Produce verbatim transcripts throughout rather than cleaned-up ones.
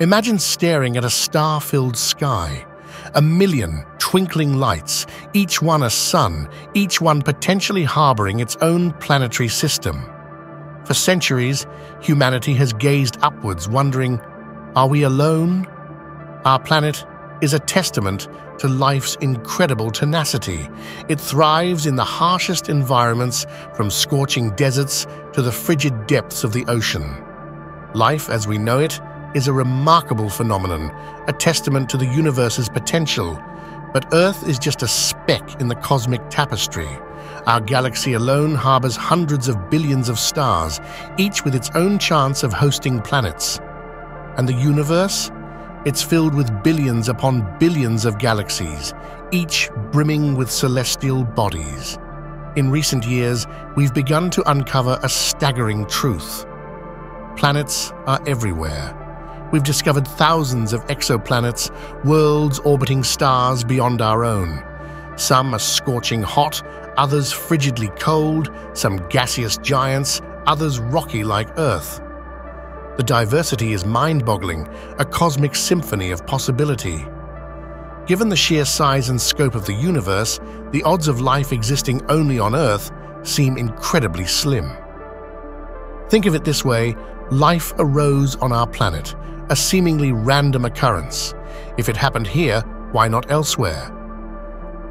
Imagine staring at a star-filled sky, a million twinkling lights, each one a sun, each one potentially harboring its own planetary system. For centuries, humanity has gazed upwards, wondering, are we alone? Our planet is a testament to life's incredible tenacity. It thrives in the harshest environments, from scorching deserts to the frigid depths of the ocean. Life as we know it is a remarkable phenomenon, a testament to the universe's potential. But Earth is just a speck in the cosmic tapestry. Our galaxy alone harbors hundreds of billions of stars, each with its own chance of hosting planets. And the universe? It's filled with billions upon billions of galaxies, each brimming with celestial bodies. In recent years, we've begun to uncover a staggering truth. Planets are everywhere. We've discovered thousands of exoplanets, worlds orbiting stars beyond our own. Some are scorching hot, others frigidly cold, some gaseous giants, others rocky like Earth. The diversity is mind-boggling, a cosmic symphony of possibility. Given the sheer size and scope of the universe, the odds of life existing only on Earth seem incredibly slim. Think of it this way: life arose on our planet, a seemingly random occurrence. If it happened here, why not elsewhere?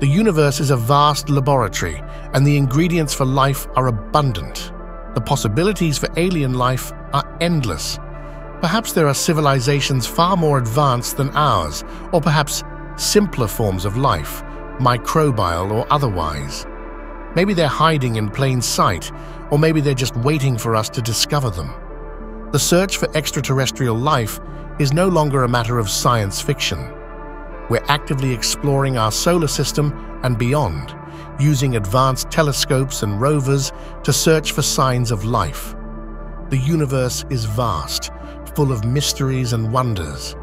The universe is a vast laboratory, and the ingredients for life are abundant. The possibilities for alien life are endless. Perhaps there are civilizations far more advanced than ours, or perhaps simpler forms of life, microbial or otherwise. Maybe they're hiding in plain sight, or maybe they're just waiting for us to discover them. The search for extraterrestrial life is no longer a matter of science fiction. We're actively exploring our solar system and beyond, using advanced telescopes and rovers to search for signs of life. The universe is vast, full of mysteries and wonders.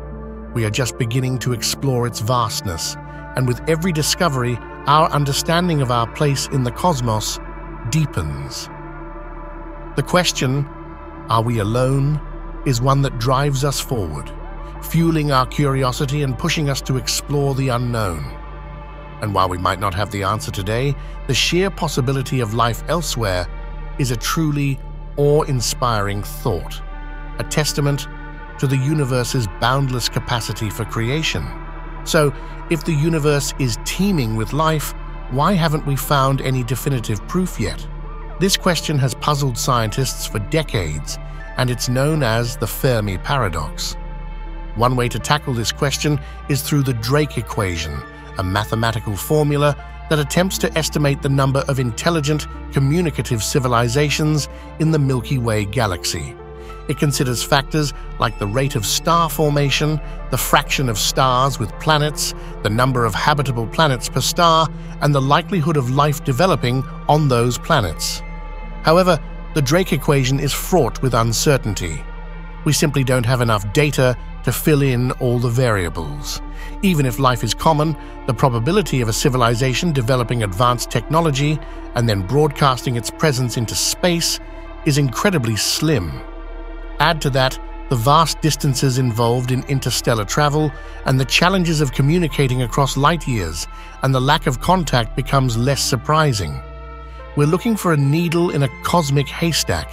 We are just beginning to explore its vastness, and with every discovery, our understanding of our place in the cosmos deepens. The question, are we alone, is one that drives us forward, fueling our curiosity and pushing us to explore the unknown. And while we might not have the answer today, the sheer possibility of life elsewhere is a truly awe-inspiring thought, a testament to the universe's boundless capacity for creation. So, if the universe is teeming with life, why haven't we found any definitive proof yet? This question has puzzled scientists for decades, and it's known as the Fermi paradox. One way to tackle this question is through the Drake equation, a mathematical formula that attempts to estimate the number of intelligent, communicative civilizations in the Milky Way galaxy. It considers factors like the rate of star formation, the fraction of stars with planets, the number of habitable planets per star, and the likelihood of life developing on those planets. However, the Drake equation is fraught with uncertainty. We simply don't have enough data to fill in all the variables. Even if life is common, the probability of a civilization developing advanced technology and then broadcasting its presence into space is incredibly slim. Add to that the vast distances involved in interstellar travel and the challenges of communicating across light years, and the lack of contact becomes less surprising. We're looking for a needle in a cosmic haystack,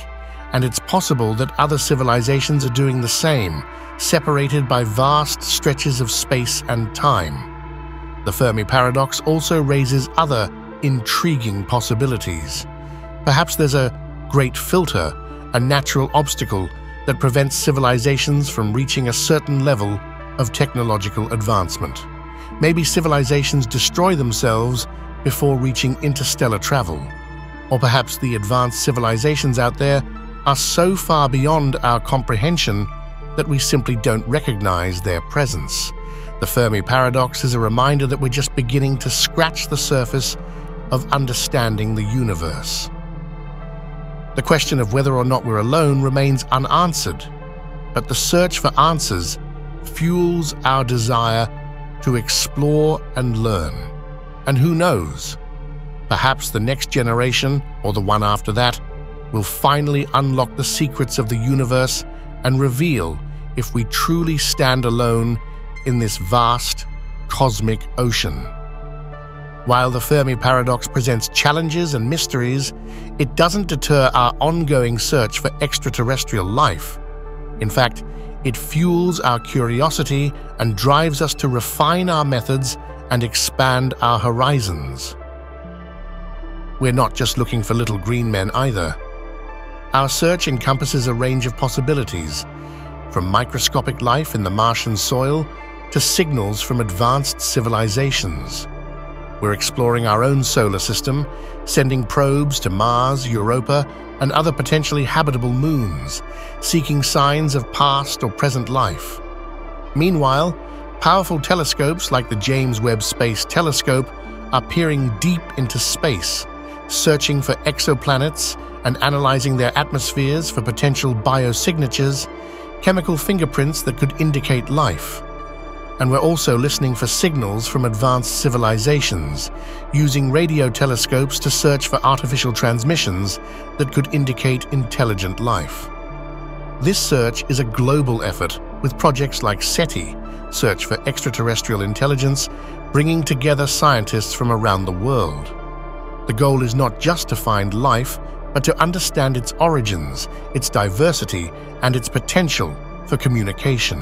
and it's possible that other civilizations are doing the same, separated by vast stretches of space and time. The Fermi paradox also raises other intriguing possibilities. Perhaps there's a great filter, a natural obstacle that prevents civilizations from reaching a certain level of technological advancement. Maybe civilizations destroy themselves before reaching interstellar travel. Or perhaps the advanced civilizations out there are so far beyond our comprehension that we simply don't recognize their presence. The Fermi paradox is a reminder that we're just beginning to scratch the surface of understanding the universe. The question of whether or not we're alone remains unanswered, but the search for answers fuels our desire to explore and learn. And who knows? Perhaps the next generation, or the one after that, will finally unlock the secrets of the universe and reveal if we truly stand alone in this vast cosmic ocean. While the Fermi paradox presents challenges and mysteries, it doesn't deter our ongoing search for extraterrestrial life. In fact, it fuels our curiosity and drives us to refine our methods and expand our horizons. We're not just looking for little green men either. Our search encompasses a range of possibilities, from microscopic life in the Martian soil to signals from advanced civilizations. We're exploring our own solar system, sending probes to Mars, Europa, and other potentially habitable moons, seeking signs of past or present life. Meanwhile, powerful telescopes like the James Webb Space Telescope are peering deep into space, searching for exoplanets and analyzing their atmospheres for potential biosignatures, chemical fingerprints that could indicate life. And we're also listening for signals from advanced civilizations, using radio telescopes to search for artificial transmissions that could indicate intelligent life. This search is a global effort, with projects like SETI, Search for Extraterrestrial Intelligence, bringing together scientists from around the world. The goal is not just to find life, but to understand its origins, its diversity, and its potential for communication.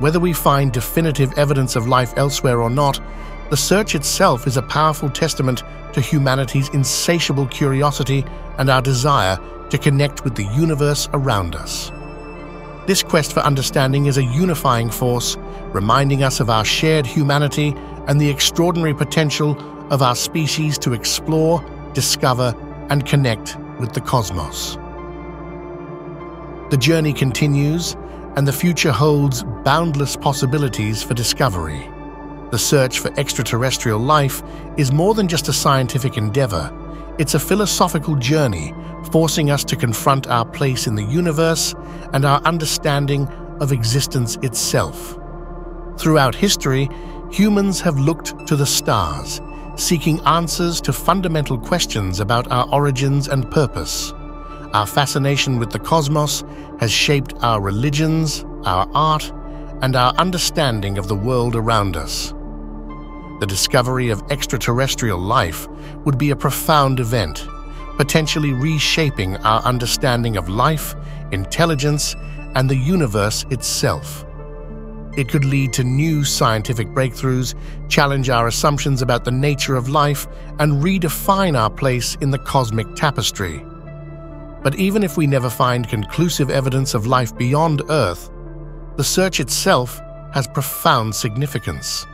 Whether we find definitive evidence of life elsewhere or not, the search itself is a powerful testament to humanity's insatiable curiosity and our desire to connect with the universe around us. This quest for understanding is a unifying force, reminding us of our shared humanity and the extraordinary potential of our species to explore, discover, and connect with the cosmos. The journey continues, and the future holds boundless possibilities for discovery. The search for extraterrestrial life is more than just a scientific endeavor. It's a philosophical journey, forcing us to confront our place in the universe and our understanding of existence itself. Throughout history, humans have looked to the stars, seeking answers to fundamental questions about our origins and purpose. Our fascination with the cosmos has shaped our religions, our art, and our understanding of the world around us. The discovery of extraterrestrial life would be a profound event, potentially reshaping our understanding of life, intelligence, and the universe itself. It could lead to new scientific breakthroughs, challenge our assumptions about the nature of life, and redefine our place in the cosmic tapestry. But even if we never find conclusive evidence of life beyond Earth, the search itself has profound significance.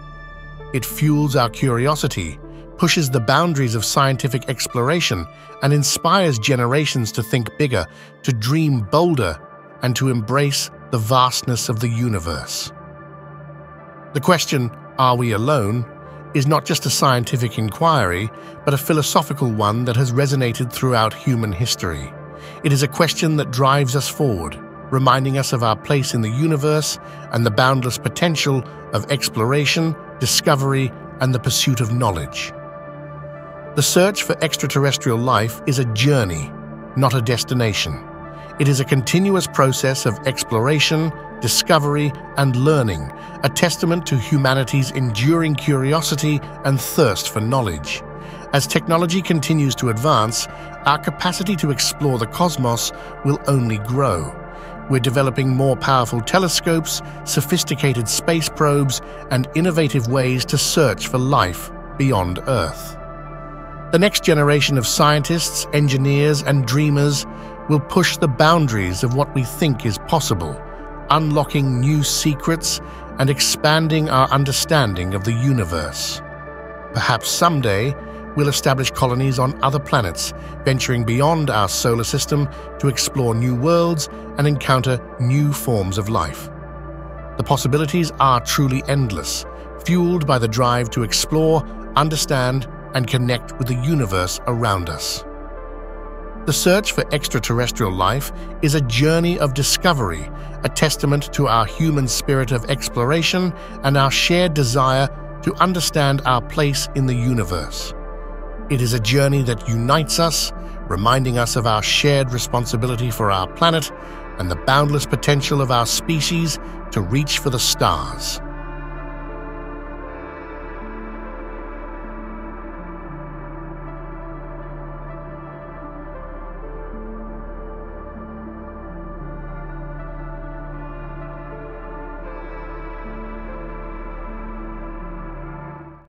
It fuels our curiosity, pushes the boundaries of scientific exploration, and inspires generations to think bigger, to dream bolder, and to embrace the vastness of the universe. The question, "Are we alone?" is not just a scientific inquiry, but a philosophical one that has resonated throughout human history. It is a question that drives us forward, reminding us of our place in the universe and the boundless potential of exploration, discovery, and the pursuit of knowledge. The search for extraterrestrial life is a journey, not a destination. It is a continuous process of exploration, discovery, and learning, a testament to humanity's enduring curiosity and thirst for knowledge. As technology continues to advance, our capacity to explore the cosmos will only grow. We're developing more powerful telescopes, sophisticated space probes, and innovative ways to search for life beyond Earth. The next generation of scientists, engineers, and dreamers will push the boundaries of what we think is possible, unlocking new secrets and expanding our understanding of the universe. Perhaps someday, we'll establish colonies on other planets, venturing beyond our solar system to explore new worlds and encounter new forms of life. The possibilities are truly endless, fueled by the drive to explore, understand, and connect with the universe around us. The search for extraterrestrial life is a journey of discovery, a testament to our human spirit of exploration and our shared desire to understand our place in the universe. It is a journey that unites us, reminding us of our shared responsibility for our planet and the boundless potential of our species to reach for the stars.